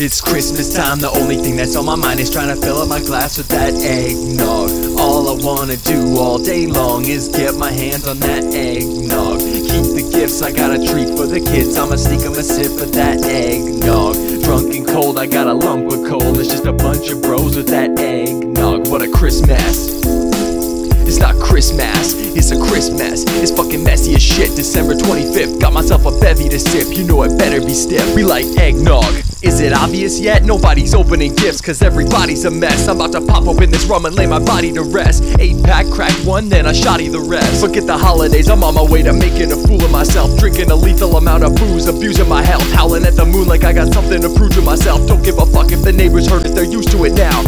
It's Christmas time, the only thing that's on my mind is trying to fill up my glass with that eggnog. All I wanna do all day long is get my hands on that eggnog. Keep the gifts, I got a treat for the kids, I'ma sneak them a sip of that eggnog. Drunk and cold, I got a lump of coal, it's just a bunch of bros with that eggnog. What a Christmas. It's not Christmas, it's a Christmas. It's fucking messy as shit, December 25th. Got myself a bevy to sip, you know I better be stiff. We like eggnog. Is it obvious yet? Nobody's opening gifts, cause everybody's a mess. I'm about to pop open this rum and lay my body to rest. 8-pack, crack one, then I shoddy the rest. Forget the holidays, I'm on my way to making a fool of myself. Drinking a lethal amount of booze, abusing my health. Howling at the moon like I got something to prove to myself. Don't give a fuck if the neighbors heard it, they're used to it now.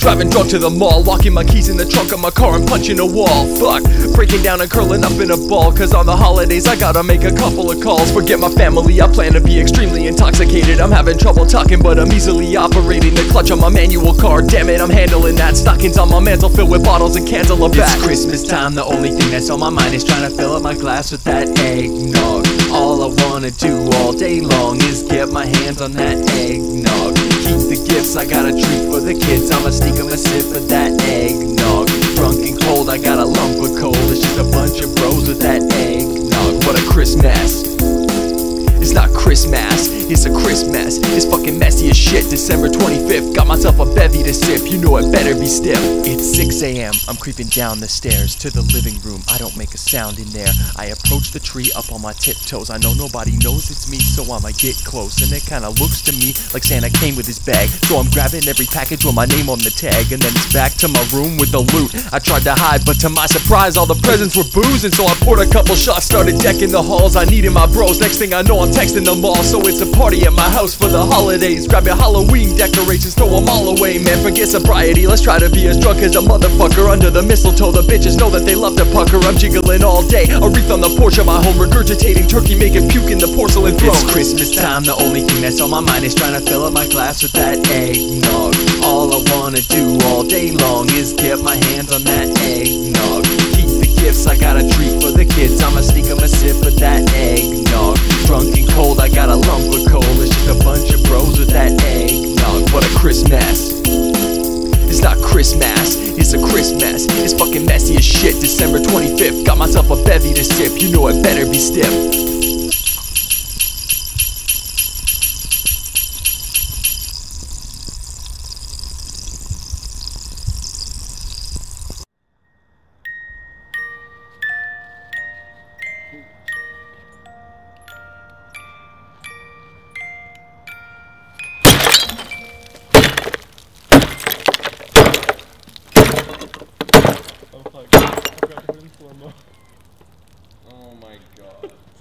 Driving drunk to the mall, locking my keys in the trunk of my car and punching a wall. Fuck, breaking down and curling up in a ball, cause on the holidays I gotta make a couple of calls. Forget my family, I plan to be extremely intoxicated. I'm having trouble talking, but I'm easily operating the clutch on my manual car. Damn it, I'm handling that. Stockings on my mantle filled with bottles and cans of Labatt. It's Christmas time, the only thing that's on my mind is trying to fill up my glass with that eggnog. All I wanna do all day long is get my hands on that eggnog. Keep the gifts, I got a treat for the kids, I'ma sneak them a sip of that eggnog. Drunk and cold, I got a lump of coal, it's just a bunch of bros with that eggnog. What a Christmas. It's not Christmas, it's a Christmas. It's fucking messy as shit, December 25th. Got myself a bevy to sip, you know I better be stiff. It's 6 AM, I'm creeping down the stairs to the living room, I don't make a sound in there. I approach the tree up on my tiptoes, I know nobody knows it's me, so I'ma get close. And it kinda looks to me like Santa came with his bag, so I'm grabbing every package with my name on the tag. And then it's back to my room with the loot I tried to hide, but to my surprise all the presents were booze. And so I poured a couple shots, started decking the halls, I needed my bros. Next thing I know I'm texting them all, so it's a party at my house for the holidays. Grab your Halloween decorations, throw them all away, man. Forget sobriety, let's try to be as drunk as a motherfucker. Under the mistletoe, the bitches know that they love to pucker. I'm jiggling all day, a wreath on the porch of my home, regurgitating turkey, making puke in the porcelain throne. It's Christmas time, the only thing that's on my mind is trying to fill up my glass with that eggnog. All I wanna do all day long is get my hands on that eggnog. Keep the gifts, I got a treat for the kids, I'ma sneak them a sip of that eggnog. Drunk and cold, I got a lump of coal, it's just a bunch of bros with that eggnog. What a Christmas. It's not Christmas, it's a Christmas. It's fucking messy as shit, December 25th. Got myself a bevy to sip, you know I better be stiff. Oh my god.